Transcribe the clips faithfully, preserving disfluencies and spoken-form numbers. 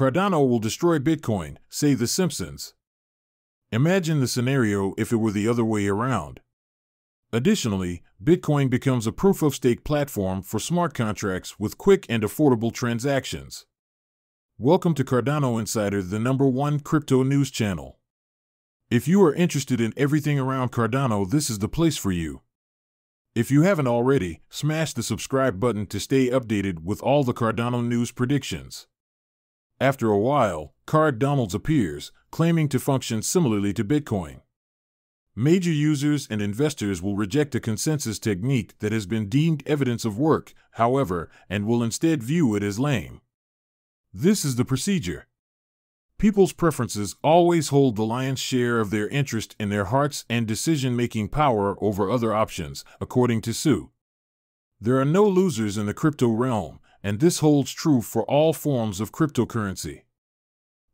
Cardano will destroy Bitcoin, say The Simpsons. Imagine the scenario if it were the other way around. Additionally, Bitcoin becomes a proof-of-stake platform for smart contracts with quick and affordable transactions. Welcome to Cardano Insider, the number one crypto news channel. If you are interested in everything around Cardano, this is the place for you. If you haven't already, smash the subscribe button to stay updated with all the Cardano news predictions. After a while, Cardano appears, claiming to function similarly to Bitcoin. Major users and investors will reject a consensus technique that has been deemed evidence of work, however, and will instead view it as lame. This is the procedure. People's preferences always hold the lion's share of their interest in their hearts and decision-making power over other options, according to Sue. There are no losers in the crypto realm, and this holds true for all forms of cryptocurrency.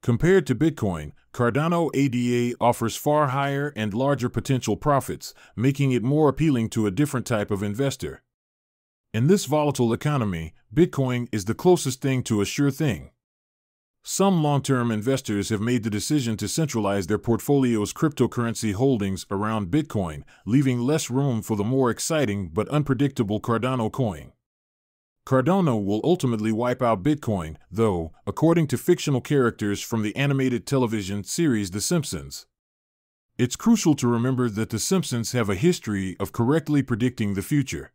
Compared to Bitcoin, Cardano A D A offers far higher and larger potential profits, making it more appealing to a different type of investor. In this volatile economy, Bitcoin is the closest thing to a sure thing. Some long-term investors have made the decision to centralize their portfolio's cryptocurrency holdings around Bitcoin, leaving less room for the more exciting but unpredictable Cardano coin. Cardano will ultimately wipe out Bitcoin, though, according to fictional characters from the animated television series The Simpsons. It's crucial to remember that The Simpsons have a history of correctly predicting the future.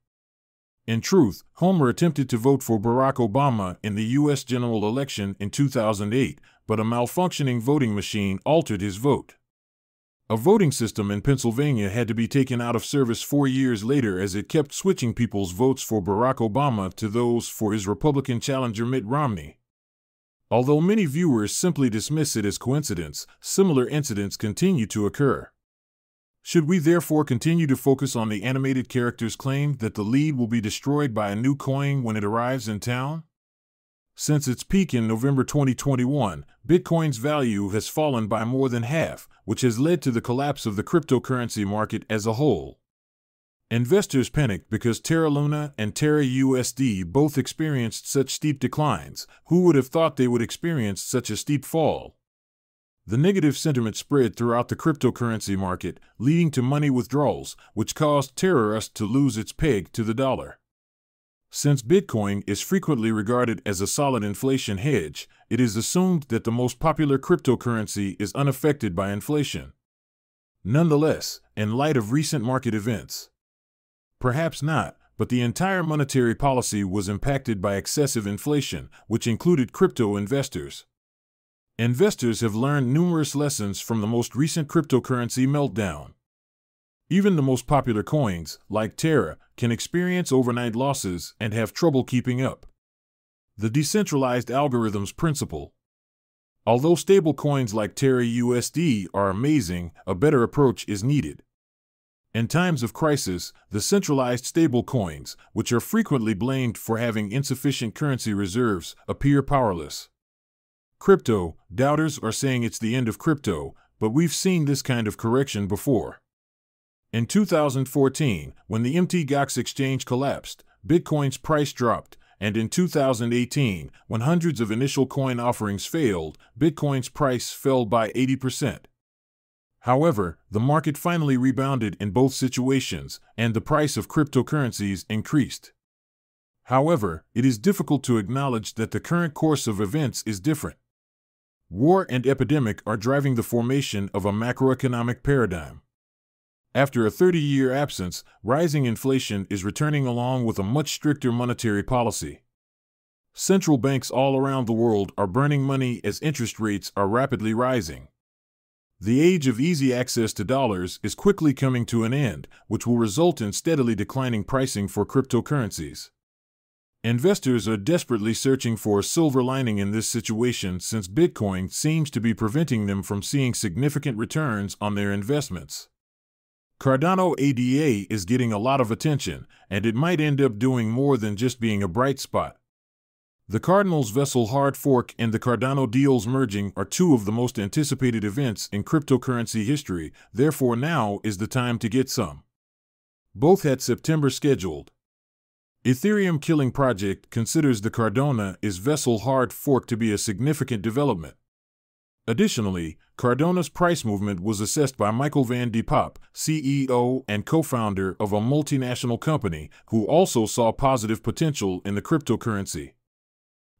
In truth, Homer attempted to vote for Barack Obama in the U S general election in two thousand eight, but a malfunctioning voting machine altered his vote. A voting system in Pennsylvania had to be taken out of service four years later as it kept switching people's votes for Barack Obama to those for his Republican challenger Mitt Romney. Although many viewers simply dismiss it as coincidence, similar incidents continue to occur. Should we therefore continue to focus on the animated character's claim that the lead will be destroyed by a new coin when it arrives in town? Since its peak in November twenty twenty-one, Bitcoin's value has fallen by more than half, which has led to the collapse of the cryptocurrency market as a whole. Investors panicked because Terra Luna and TerraUSD both experienced such steep declines. Who would have thought they would experience such a steep fall? The negative sentiment spread throughout the cryptocurrency market, leading to money withdrawals, which caused TerraUSD to lose its peg to the dollar. Since Bitcoin is frequently regarded as a solid inflation hedge, it is assumed that the most popular cryptocurrency is unaffected by inflation. Nonetheless, in light of recent market events, perhaps not, but the entire monetary policy was impacted by excessive inflation, which included crypto investors. Investors have learned numerous lessons from the most recent cryptocurrency meltdown. Even the most popular coins, like Terra, can experience overnight losses and have trouble keeping up. The decentralized algorithms principle. Although stable coins like TerraUSD are amazing, a better approach is needed. In times of crisis, the centralized stable coins, which are frequently blamed for having insufficient currency reserves, appear powerless. Crypto doubters are saying it's the end of crypto, but we've seen this kind of correction before. In two thousand fourteen, when the Mount. Gox exchange collapsed, Bitcoin's price dropped, and in two thousand eighteen, when hundreds of initial coin offerings failed, Bitcoin's price fell by eighty percent. However, the market finally rebounded in both situations, and the price of cryptocurrencies increased. However, it is difficult to acknowledge that the current course of events is different. War and epidemic are driving the formation of a macroeconomic paradigm. After a thirty-year absence, rising inflation is returning along with a much stricter monetary policy. Central banks all around the world are burning money as interest rates are rapidly rising. The age of easy access to dollars is quickly coming to an end, which will result in steadily declining pricing for cryptocurrencies. Investors are desperately searching for a silver lining in this situation since Bitcoin seems to be preventing them from seeing significant returns on their investments. Cardano A D A is getting a lot of attention, and it might end up doing more than just being a bright spot. The Cardano's Vasil hard fork and the Cardano deals merging are two of the most anticipated events in cryptocurrency history, therefore now is the time to get some. Both had September scheduled. Ethereum Killing Project considers the Cardano is Vasil hard fork to be a significant development. Additionally, Cardano's price movement was assessed by Michael van de Poppe, C E O and co-founder of a multinational company, who also saw positive potential in the cryptocurrency.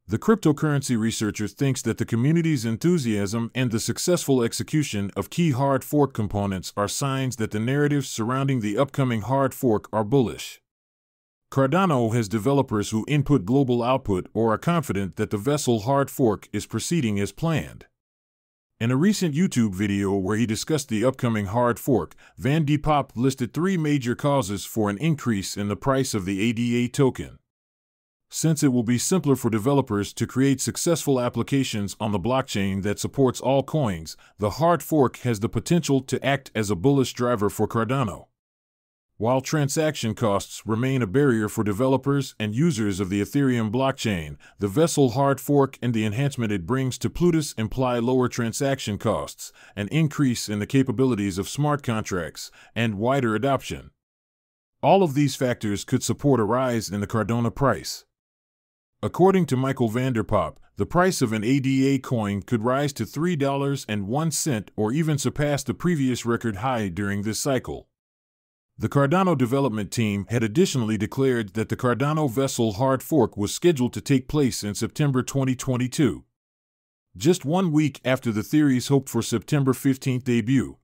The cryptocurrency researcher thinks that the community's enthusiasm and the successful execution of key hard fork components are signs that the narratives surrounding the upcoming hard fork are bullish. Cardano has developers who input global output or are confident that the Vasil hard fork is proceeding as planned. In a recent YouTube video where he discussed the upcoming hard fork, Van de Poppe listed three major causes for an increase in the price of the A D A token. Since it will be simpler for developers to create successful applications on the blockchain that supports all coins, the hard fork has the potential to act as a bullish driver for Cardano. While transaction costs remain a barrier for developers and users of the Ethereum blockchain, the Vasil hard fork and the enhancement it brings to Plutus imply lower transaction costs, an increase in the capabilities of smart contracts, and wider adoption. All of these factors could support a rise in the Cardano price. According to Michael van de Poppe, the price of an A D A coin could rise to three dollars and one cent or even surpass the previous record high during this cycle. The Cardano development team had additionally declared that the Cardano Vasil hard fork was scheduled to take place in September twenty twenty-two, just one week after the theory's hoped for September fifteenth debut.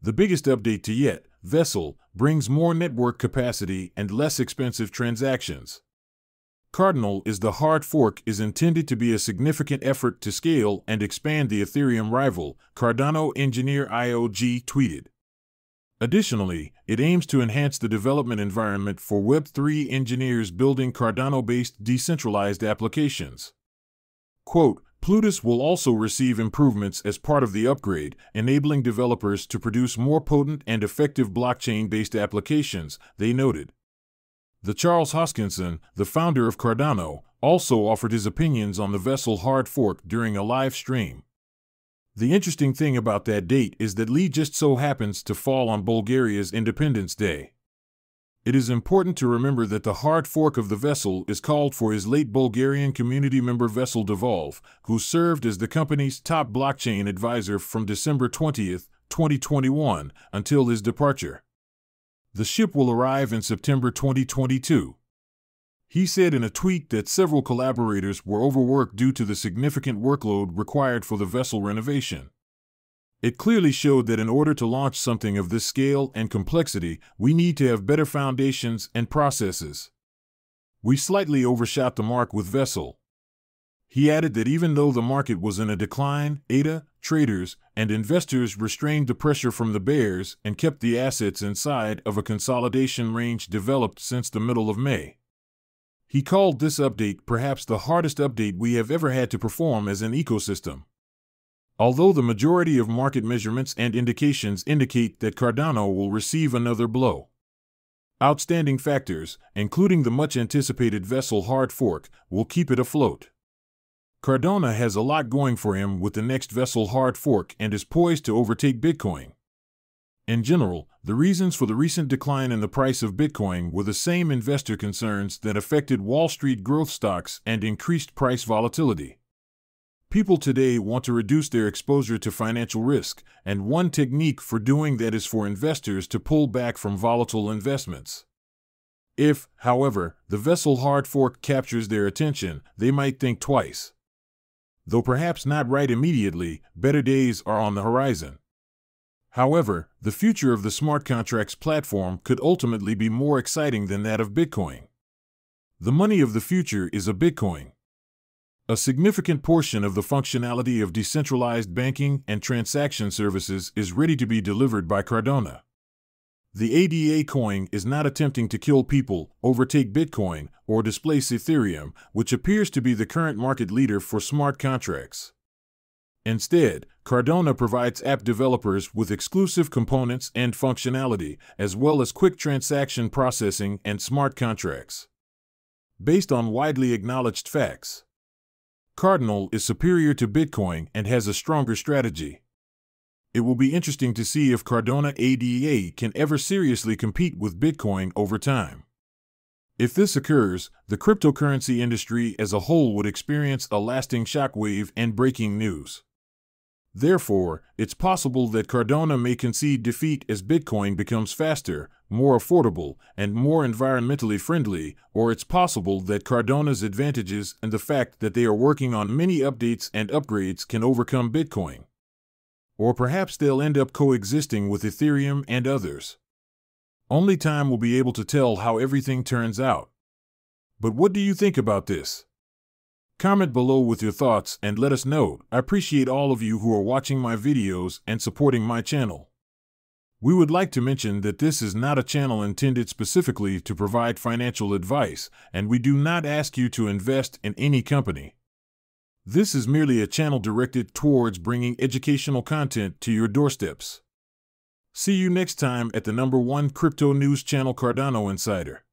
The biggest update to yet, Vasil brings more network capacity and less expensive transactions. Cardano is the hard fork is intended to be a significant effort to scale and expand the Ethereum rival, Cardano engineer I O G tweeted. Additionally, it aims to enhance the development environment for Web three engineers building Cardano-based decentralized applications. Quote, Plutus will also receive improvements as part of the upgrade, enabling developers to produce more potent and effective blockchain-based applications, they noted. The Charles Hoskinson, the founder of Cardano, also offered his opinions on the Vasil hard fork during a live stream. The interesting thing about that date is that Lee just so happens to fall on Bulgaria's Independence Day. It is important to remember that the hard fork of the Vasil is called for his late Bulgarian community member Vasil Dabov, who served as the company's top blockchain advisor from December twentieth, twenty twenty-one, until his departure. The ship will arrive in September twenty twenty-two. He said in a tweet that several collaborators were overworked due to the significant workload required for the Vasil renovation. It clearly showed that in order to launch something of this scale and complexity, we need to have better foundations and processes. We slightly overshot the mark with Vasil. He added that even though the market was in a decline, A D A, traders, and investors restrained the pressure from the bears and kept the assets inside of a consolidation range developed since the middle of May. He called this update perhaps the hardest update we have ever had to perform as an ecosystem. Although the majority of market measurements and indications indicate that Cardano will receive another blow. Outstanding factors, including the much-anticipated Vasil hard fork, will keep it afloat. Cardano has a lot going for him with the next Vasil hard fork and is poised to overtake Bitcoin. In general, the reasons for the recent decline in the price of Bitcoin were the same investor concerns that affected Wall Street growth stocks and increased price volatility. People today want to reduce their exposure to financial risk, and one technique for doing that is for investors to pull back from volatile investments. If, however, the Vasil hard fork captures their attention, they might think twice. Though perhaps not right immediately, better days are on the horizon. However, the future of the smart contracts platform could ultimately be more exciting than that of Bitcoin. The money of the future is a Bitcoin. A significant portion of the functionality of decentralized banking and transaction services is ready to be delivered by Cardano. The A D A coin is not attempting to kill people, overtake Bitcoin, or displace Ethereum, which appears to be the current market leader for smart contracts. Instead, Cardano provides app developers with exclusive components and functionality, as well as quick transaction processing and smart contracts. Based on widely acknowledged facts, Cardano is superior to Bitcoin and has a stronger strategy. It will be interesting to see if Cardano A D A can ever seriously compete with Bitcoin over time. If this occurs, the cryptocurrency industry as a whole would experience a lasting shockwave and breaking news. Therefore, it's possible that Cardano may concede defeat as Bitcoin becomes faster, more affordable, and more environmentally friendly, or it's possible that Cardano's advantages and the fact that they are working on many updates and upgrades can overcome Bitcoin. Or perhaps they'll end up coexisting with Ethereum and others. Only time will be able to tell how everything turns out. But what do you think about this? Comment below with your thoughts and let us know. I appreciate all of you who are watching my videos and supporting my channel. We would like to mention that this is not a channel intended specifically to provide financial advice, and we do not ask you to invest in any company. This is merely a channel directed towards bringing educational content to your doorsteps. See you next time at the number one crypto news channel, Cardano Insider.